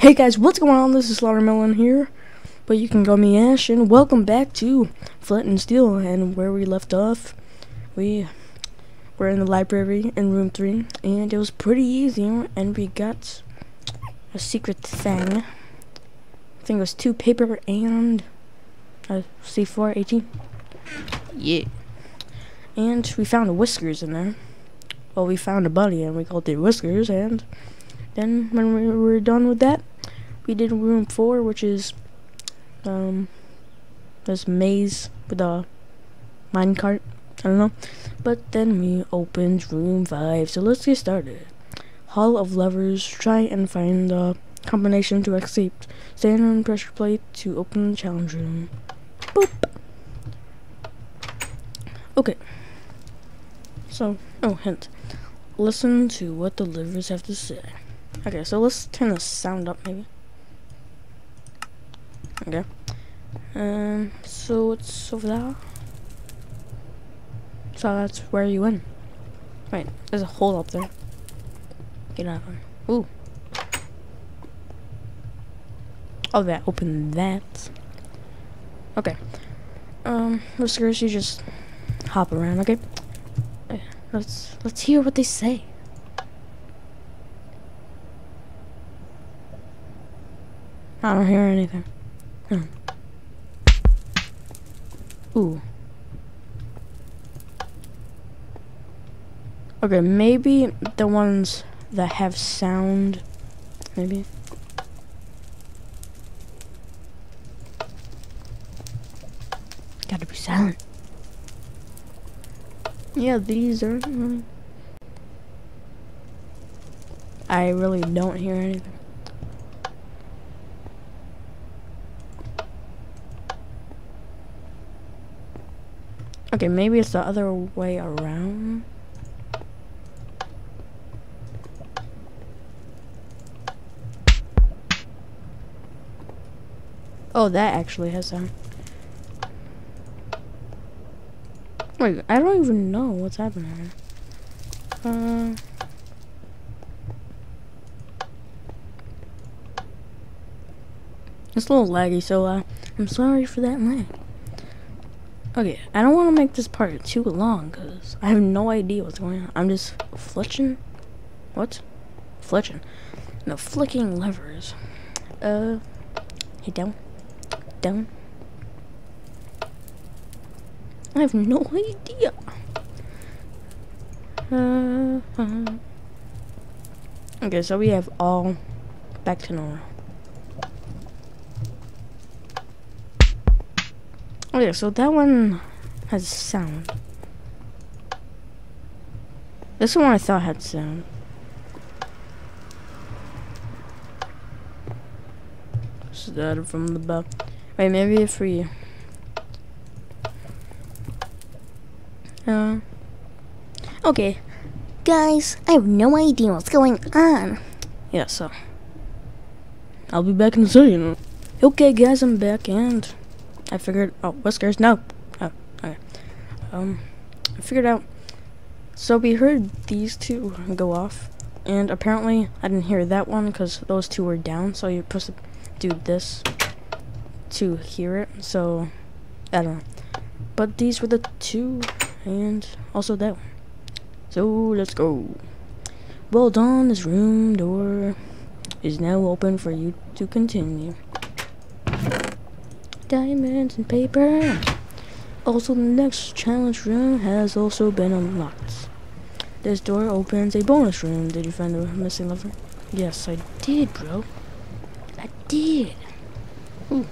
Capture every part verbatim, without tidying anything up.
Hey guys, what's going on? This is Slaughtermelon here, but you can call me Ash, and welcome back to Flint and Steel. And where we left off, we were in the library in room three, and it was pretty easy, and we got a secret thing. I think it was two paper and a C four eighteen. Yeah. And we found Whiskers in there. Well, we found a buddy, and we called it Whiskers, and then when we were done with that, we did room four, which is um this maze with a minecart. I don't know. But then we opened room five, so let's get started. Hall of Levers. Try and find the combination to escape. Stand on pressure plate to open the challenge room. Boop. Okay. So, oh, hint. Listen to what the levers have to say. Okay, so let's turn the sound up, maybe. Okay. Um. So it's over there. So that's where you win. Wait, there's a hole up there. Get out of here. Ooh. Oh, that. Open that. Okay. Um. Whiskers, you just hop around. Okay. Let's let's hear what they say. I don't hear anything. Hmm. Ooh. Okay, maybe the ones that have sound. Maybe. Gotta be silent. Yeah, these are. Really I really don't hear anything. Okay, maybe it's the other way around. Oh, that actually has sound. Wait, I don't even know what's happening here. Uh, it's a little laggy, so uh, I'm sorry for that lag. Okay, I don't want to make this part too long, because I have no idea what's going on. I'm just fletching. What? Fletching. No, flicking levers. Uh, hey, down. Down. I have no idea. Uh, uh, okay, so we have all back to normal. Okay, so that one has sound. This one I thought had sound. Started from the back. Wait, maybe if we. Uh, okay, guys, I have no idea what's going on. Yeah, so I'll be back in a second. Okay, guys, I'm back, and I figured. Oh, Whiskers, no. Oh, okay. Um, I figured out. So we heard these two go off, and apparently I didn't hear that one because those two were down. So you're supposed to do this to hear it. So I don't know. But these were the two. And also that one. So let's go. Well done, this room door is now open for you to continue. Diamonds and paper. Also, the next challenge room has also been unlocked. This door opens a bonus room. Did you find the missing lever? Yes, I did, bro. I did. Ooh.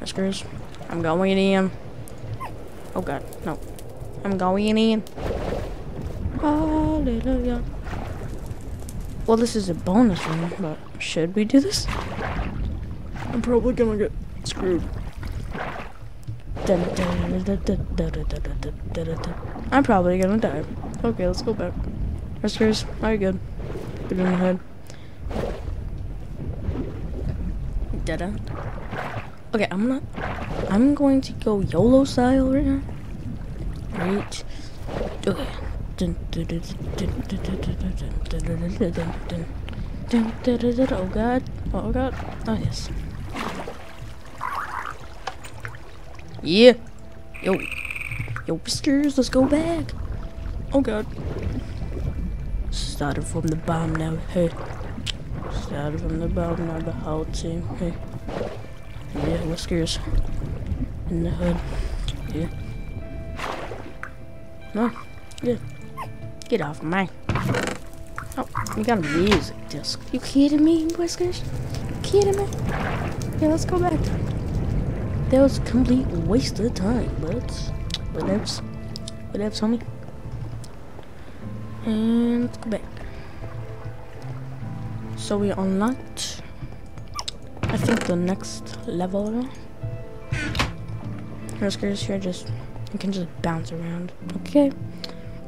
Whiskers. I'm going in. Oh god, no. I'm going in. Hallelujah. Well, this is a bonus room, but should we do this? I'm probably gonna get screwed. I'm probably gonna die. Okay, let's go back. Whiskers, are you good? Good in the head. Dead. Okay, I'm not. I'm going to go YOLO style right now. Right. Okay. Oh god. Oh god. Oh yes. Yeah. Yo. Yo, Whiskers, let's go back. Oh god. Started from the bomb now. Hey. Started from the bomb now. The whole team. Hey. Yeah, Whiskers. In the hood. Yeah. No. Yeah. Get off my. Oh, we got a music disc. You kidding me, Whiskers? You kidding me? Yeah, let's go back. That was a complete waste of time, but whatevs. Whatevs, homie. And let's go back. So we unlocked, I think, the next level. Whiskers here, just you can just bounce around. Okay.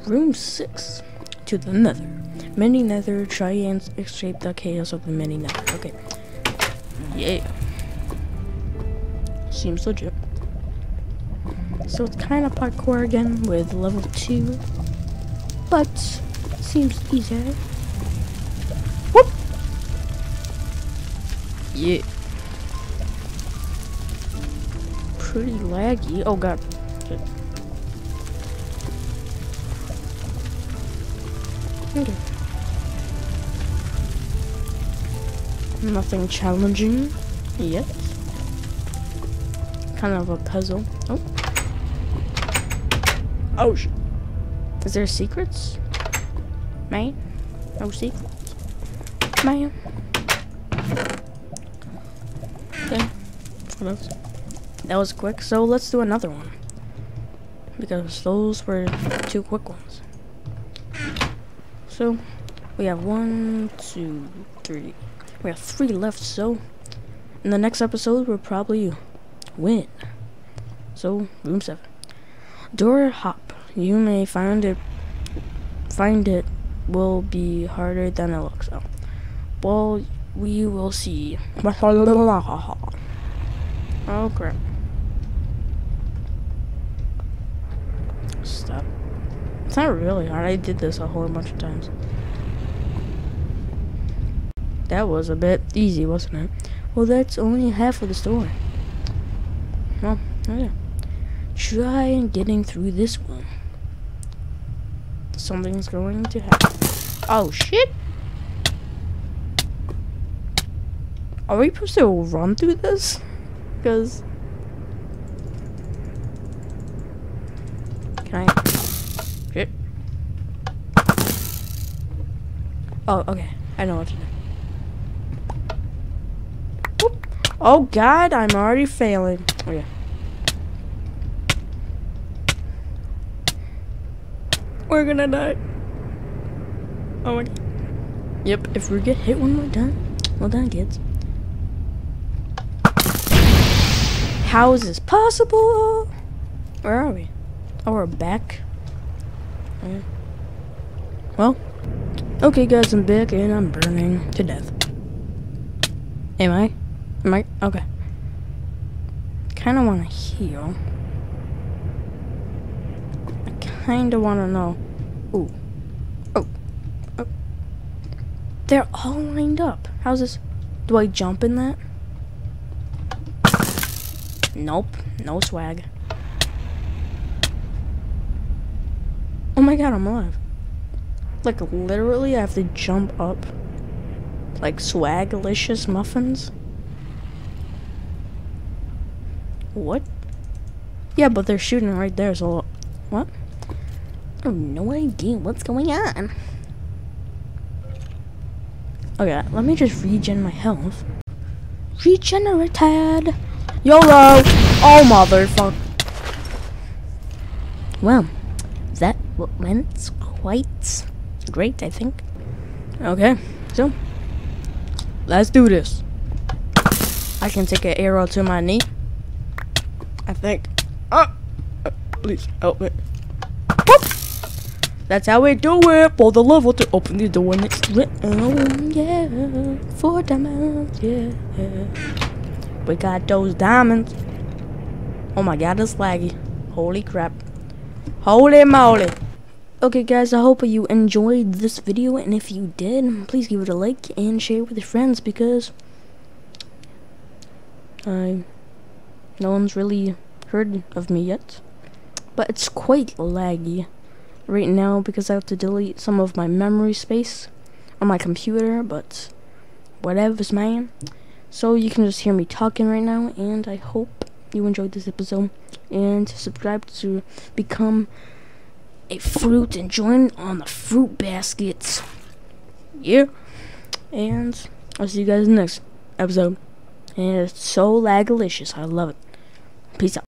Room six to the nether. Mini nether, try and escape the chaos of the mini nether. Okay. Yeah. Seems legit. So it's kind of parkour again with level two. But seems easier. Whoop! Yeah. Pretty laggy. Oh god. Okay. Okay. Nothing challenging yet. Kind of a puzzle. Oh. Oh shit. Is there secrets? Man. No secrets. Man. Okay. What else? That was quick. So let's do another one. Because those were two quick ones. So we have one, two, three. We have three left, so in the next episode we'll probably win. So room seven, door hop. You may find it. Find it will be harder than it looks. Oh, well, we will see. Oh crap! Stop. It's not really hard. I did this a whole bunch of times. That was a bit easy, wasn't it? Well, that's only half of the story. Well, yeah. Try and getting through this one. Something's going to happen. Oh, shit! Are we supposed to run through this? Because... Can I... Shit. Oh, okay. I know what to do. Oh god, I'm already failing. Oh yeah. We're gonna die. Oh my god. Yep, if we get hit one more time. Well done, kids. How is this possible? Where are we? Oh, we're back. Okay. Well. Okay guys, I'm back and I'm burning to death. Am I? Am I? Okay. Kind of want to heal. I kind of want to know. Ooh. Oh. Oh. They're all lined up. How's this? Do I jump in that? Nope. No swag. Oh my god, I'm alive. Like, literally, I have to jump up. Like, swagalicious muffins. What? Yeah, but they're shooting right there, so what? I have no idea what's going on. Okay, let me just regen my health. Regenerated! YOLO! Oh, motherfucker. Well, that went quite great, I think. Okay, so, let's do this. I can take an arrow to my knee. I think. Oh, uh, please help me. Whoop. That's how we do it for the level to open the door next. Oh yeah, four diamonds. Yeah, we got those diamonds. Oh my god, it's laggy. Holy crap! Holy moly! Okay guys, I hope you enjoyed this video, and if you did, please give it a like and share with your friends, because I no one's really heard of me yet. But it's quite laggy right now because I have to delete some of my memory space on my computer, but whatever's mine. So you can just hear me talking right now, and I hope you enjoyed this episode, and subscribe to become a fruit and join on the fruit baskets. Yeah, and I'll see you guys in the next episode. And it's so lagalicious, I love it. Peace out.